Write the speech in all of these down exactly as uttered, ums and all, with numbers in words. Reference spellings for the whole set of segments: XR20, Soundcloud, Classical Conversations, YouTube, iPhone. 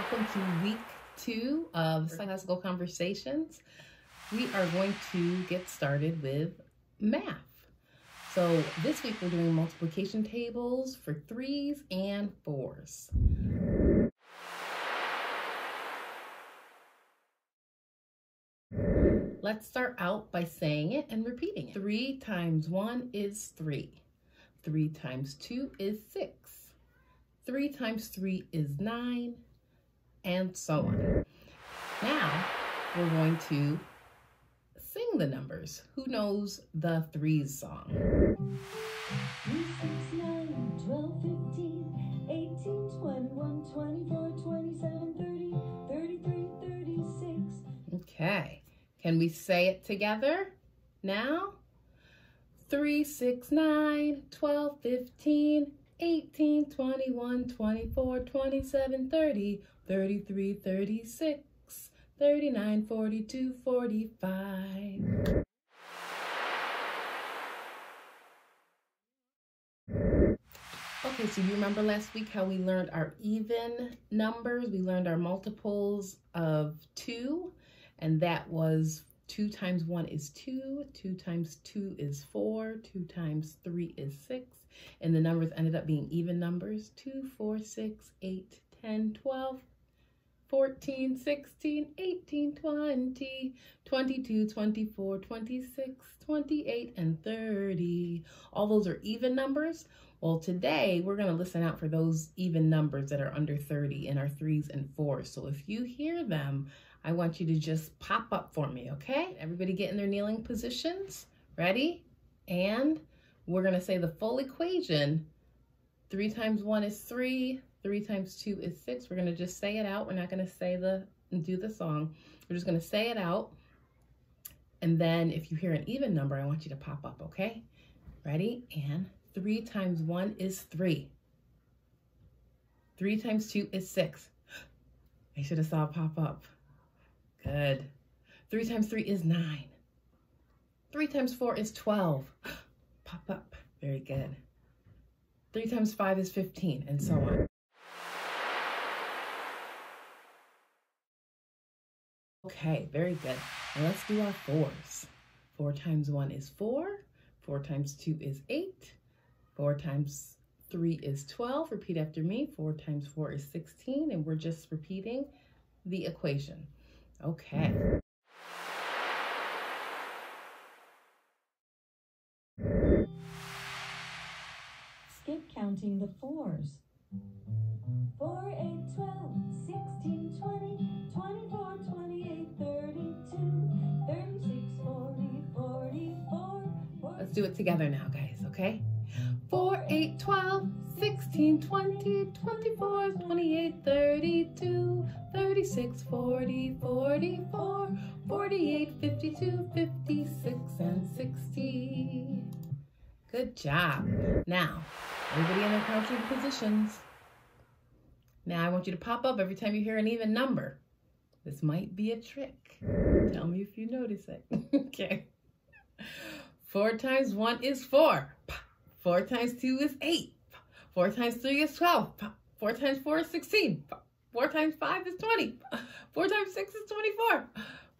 Welcome to week two of Classical Conversations. We are going to get started with math. So this week we're doing multiplication tables for threes and fours. Let's start out by saying it and repeating it. Three times one is three. Three times two is six. Three times three is nine. And so on. Now we're going to sing the numbers. Who knows the threes song? three, six, nine, twelve, fifteen, eighteen, twenty-one, twenty-four, twenty-seven, thirty, thirty-three, sixty. Okay, can we say it together now? three, six, nine, twelve, fifteen, eighteen, twenty-one, twenty-four, twenty-seven, thirty, thirty-three, thirty-six, thirty-nine, forty-two, forty-five. Okay, so you remember last week how we learned our even numbers. We learned our multiples of two, and that was two times one is two, two times two is four, two times three is six, and the numbers ended up being even numbers, two, four, six, eight, ten, twelve, fourteen, sixteen, eighteen, twenty, twenty-two, twenty-four, twenty-six, twenty-eight, and thirty. All those are even numbers. Well, today we're going to listen out for those even numbers that are under thirty in our threes and fours. So if you hear them, I want you to just pop up for me, okay? Everybody get in their kneeling positions. Ready? And we're going to say the full equation. Three times one is three. Three times two is six. We're going to just say it out. We're not going to say the do the song. We're just going to say it out. And then if you hear an even number, I want you to pop up, okay? Ready? And three times one is three. Three times two is six. I should have saw it pop up. Good. Three times three is nine. Three times four is twelve. Pop up. Very good. Three times five is fifteen, and so on. Okay, very good. Now let's do our fours. Four times one is four. Four times two is eight. Four times three is twelve. Repeat after me. Four times four is sixteen, and we're just repeating the equation. Okay. Skip counting the fours. four, eight, twelve, sixteen, twenty, twenty-four, twenty-eight, thirty-two, thirty-six, forty, forty-four, forty-four. Let's do it together now, guys, okay? four, eight, twelve, sixteen, twenty, twenty-four, twenty-eight, thirty-two, thirty-six, forty, forty-four, forty-eight, fifty-two, fifty-six, and sixty. Good job. Now, everybody in their counting positions. Now, I want you to pop up every time you hear an even number. This might be a trick. Tell me if you notice it. Okay. Four times one is four. Four times two is eight. Four times three is twelve. Four times four is sixteen. Four times five is twenty. Four times six is twenty-four.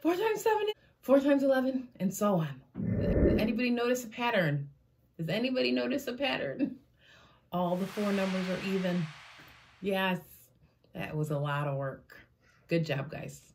Four times seven is... Four times eleven, and so on. Does anybody notice a pattern? Does anybody notice a pattern? All the four numbers are even. Yes, that was a lot of work. Good job, guys.